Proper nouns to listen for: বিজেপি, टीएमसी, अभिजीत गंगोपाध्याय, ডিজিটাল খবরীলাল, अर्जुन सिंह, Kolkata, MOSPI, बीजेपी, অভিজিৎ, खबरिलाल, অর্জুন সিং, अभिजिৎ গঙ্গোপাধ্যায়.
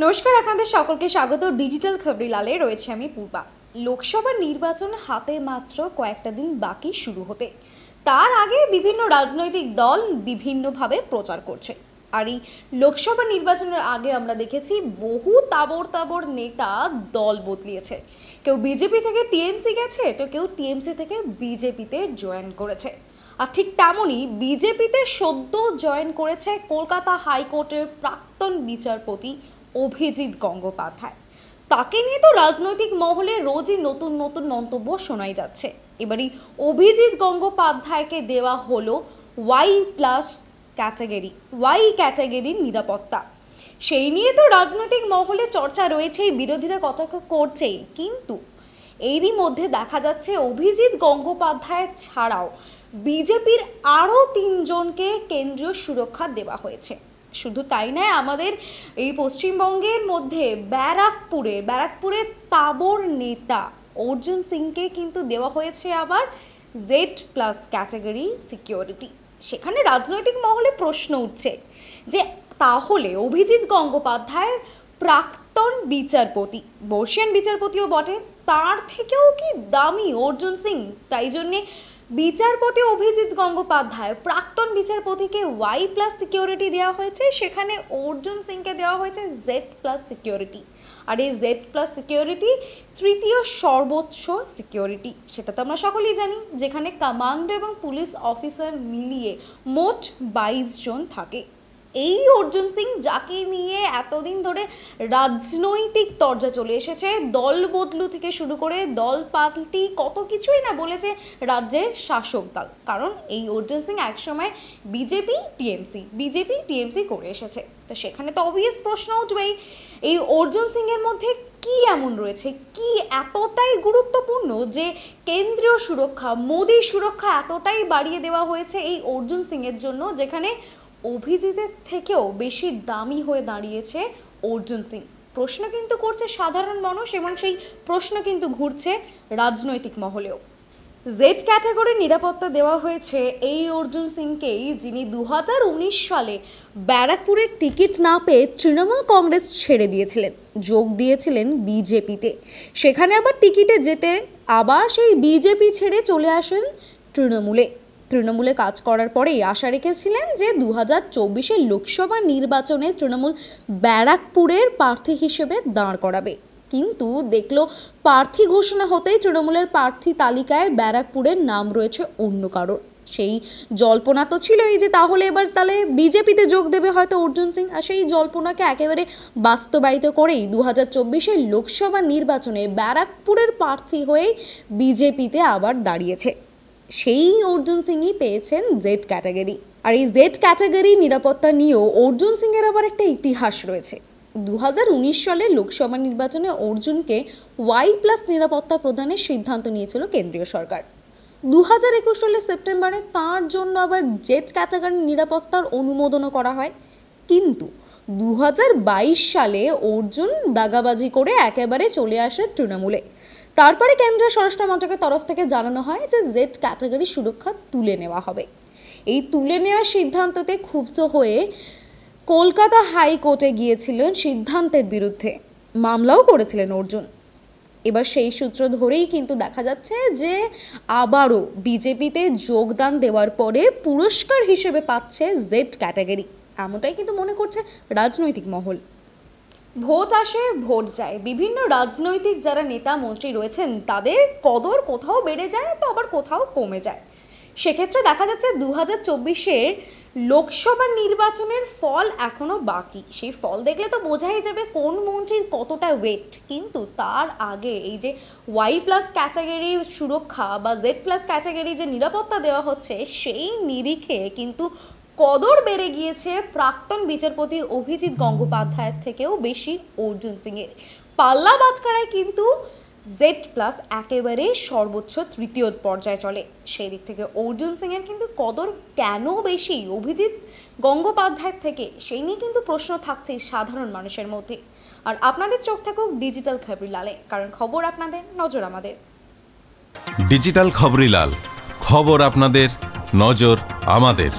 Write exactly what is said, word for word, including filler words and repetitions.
नमस्कार आपनादेर सकलके स्वागत डिजिटल खबरिलाले रयेछि आमि पूर्वा। लोकसभा निर्वाचन हाते मात्र कयेकटा दिन बाकी शुरू होते तार आगे विभिन्न राजनैतिक दल विभिन्नभावे प्रचार करछे। आर एई लोकसभा निर्वाचनेर आगे आमरा देखेछि बहु ताबड़ ताबड़ नेता दल बदलियेছে। केउ बीजेपी थेके टीएमसी गेছে तो केउ टीएमसी थेके बीजेपीते जयेन करेছে। और ठीक तेमोनी बीजेपीते सद्य जयेन करेছে कलकाता हाईकोर्टेर प्राक्तन विचारपति अभिजीत गंगोपाध्याय। ताके निये तो राजनैतिक महले रोज ही नतून नतून मंतब्य शोनाई जाच्छे। एबारे अभिजीत गंगोपाध्याय के देवा हलो Y plus category Y category निरापत्ता। सेई निये तो राजनैतिक महले चर्चा रयेछे, बिरोधीरा कटाक्ष करछे, किन्तु एरই मध्य देखा जाच्छे अभिजीत गंगोपाध्याय छाड़ाओ बीजेपीर आरो तीनजन के केंद्रीय सुरक्षा देवा हयेछे। शुधु ताई ना, आमादेर ए पश्चिम बंगेर मध्य ब्याराकपुरे ब्याराकपुरे ताबड़ नेता अर्जुन सिंह के किन्तु देवा हयेछे आबार जेड प्लस कैटेगरि सिक्योरिटी। सेखाने राजनैतिक महले प्रश्न उठछे जे ताहले अभिजीत गंगोपाध्याय प्राक्तन विचारपति बर्षियान विचारपतिओ बटे, तार थेकेओ कि दामी अर्जुन सिंह? ताई जन्य विचारपति अभिजीत गंगोपाध्याय प्राक्तन विचारपति के वाई प्लस सिक्योरिटी देवा होयेछे, सेखाने अर्जुन सिंह के देवा होयेछे जेड प्लस सिक्योरिटी। और ये जेड प्लस सिक्योरिटी तृतीय सर्वोच्च सिक्योरिटी, सेटा तो आमरा सकलेई जानी, जेखाने कमांडो एवं पुलिस अफिसार मिलिए मोट बाईश जन थाके। এই অর্জুন সিং যাকে নিয়ে এতদিন ধরে রাজনৈতিক তরজা চলে এসেছে, দল বদলু থেকে শুরু করে দল পাল্টি কত কিছুই না বলেছে রাজ্যের শাসক দল। কারণ এই অর্জুন সিং একসময় বিজেপি টিএমসি বিজেপি টিএমসি করে এসেছে। তো সেখানে তো অবভিয়াস প্রশ্ন উঠবেই এই অর্জুন সিং এর মধ্যে কি এমন রয়েছে, কি এতটাই গুরুত্বপূর্ণ যে কেন্দ্রীয় সুরক্ষা মোদি সুরক্ষা এতটাই বাড়িয়ে দেওয়া হয়েছে এই অর্জুন সিং এর জন্য, যেখানে অভিজিতের থেকেও বেশি দামি হয়ে দাঁড়িয়েছে অর্জুন সিং। প্রশ্ন কিন্তু করছে সাধারণ মানুষ এবং সেই প্রশ্ন কিন্তু ঘুরছে রাজনৈতিক মহলেও। জেড ক্যাটাগরি নিরাপত্তা দেওয়া হয়েছে এই অর্জুন সিংকেই, যিনি দু হাজার উনিশ সালে ব্যারাকপুরের টিকিট না পেয়ে তৃণমূল কংগ্রেস ছেড়ে দিয়েছিলেন, যোগ দিয়েছিলেন বিজেপিতে। সেখানে আবার টিকিটে যেতে আবার সেই বিজেপি ছেড়ে চলে আসেন তৃণমূলে। তৃণমূলে কাজ করার পরেই আশা রেখেছিলেন যে দু হাজার চব্বিশের লোকসভা নির্বাচনে তৃণমূল ব্যারাকপুরের প্রার্থী হিসেবে দাঁড় করাবে, কিন্তু দেখলো প্রার্থী ঘোষণা হতেই তৃণমূলের প্রার্থী তালিকায় ব্যারাকপুরের নাম রয়েছে অন্য কারোর। সেই জল্পনা তো ছিলই যে তাহলে এবার তাহলে বিজেপিতে যোগ দেবে হয়তো অর্জুন সিং। আর সেই জল্পনাকে একেবারে বাস্তবায়িত করেই দু হাজার চব্বিশের লোকসভা নির্বাচনে ব্যারাকপুরের প্রার্থী হয়েই বিজেপিতে আবার দাঁড়িয়েছে। সেই অর্জুন সিংই পেয়েছেন জেড ক্যাটাগরি। আর এই জেড ক্যাটাগরি নিরাপত্তা নিয়েও অর্জুন সিংয়ের আবার একটা ইতিহাস রয়েছে। দু হাজার উনিশ সালে লোকসভা নির্বাচনে অর্জুনকে ওয়াই প্লাস নিরাপত্তা প্রদানের সিদ্ধান্ত নিয়েছিল কেন্দ্রীয় সরকার। দু হাজার একুশ সালের সেপ্টেম্বরে তার জন্য আবার জেড ক্যাটাগরি নিরাপত্তার অনুমোদনও করা হয়, কিন্তু দু হাজার বাইশ সালে অর্জুন দাগাবাজি করে একেবারে চলে আসে তৃণমূলে। তারপরে কেন্দ্রীয় স্বরাষ্ট্র মন্ত্রকের তরফ থেকে জানানো হয় যে জেড ক্যাটাগরি সুরক্ষা তুলে নেওয়া হবে। এই তুলে নেওয়ার সিদ্ধান্ততে ক্ষুব্ধ হয়ে কলকাতা হাইকোর্টে গিয়েছিলেন সিদ্ধান্তের বিরুদ্ধে, মামলাও করেছিলেন অর্জুন। এবার সেই সূত্র ধরেই কিন্তু দেখা যাচ্ছে যে আবারও বিজেপিতে যোগদান দেওয়ার পরে পুরস্কার হিসেবে পাচ্ছে জেড ক্যাটাগরি, এমনটাই কিন্তু মনে করছে রাজনৈতিক মহল। ভোট আসে ভোট যায়, বিভিন্ন রাজনৈতিক যারা নেতা মন্ত্রী রয়েছেন তাদের কদর কোথাও বেড়ে যায় তো আবার কোথাও কমে যায়। সেক্ষেত্রে দেখা যাচ্ছে দু হাজার চব্বিশের লোকসভা নির্বাচনের ফল এখনও বাকি, সেই ফল দেখলে তো বোঝাই যাবে কোন মন্ত্রীর কতটা ওয়েট। কিন্তু তার আগে এই যে ওয়াই প্লাস ক্যাটাগরি সুরক্ষা বা জেড প্লাস ক্যাটাগরি যে নিরাপত্তা দেওয়া হচ্ছে, সেই নিরিখে কিন্তু কদর বেড়ে গিয়েছে প্রাক্তন বিচারপতি অভিজিৎ গঙ্গোপাধ্যায়ের থেকেও বেশি অর্জুন সিংয়ের। পাল্লা বাটকারায় কিন্তু জেড প্লাস একেবারে সর্বোচ্চ তৃতীয় পর্যায়ে চলে, সেই দিক থেকে অর্জুন সিংয়ের কিন্তু কদর কেন বেশি অভিজিৎ গঙ্গোপাধ্যায়ের থেকে, সেই নিয়ে কিন্তু প্রশ্ন থাকছে সাধারণ মানুষের মধ্যে। আর আপনাদের চোখ থাকুক ডিজিটাল খবরিলালে, কারণ খবর আপনাদের, নজর আমাদের। ডিজিটাল খবরিলাল, খবর আপনাদের, নজর আমাদের।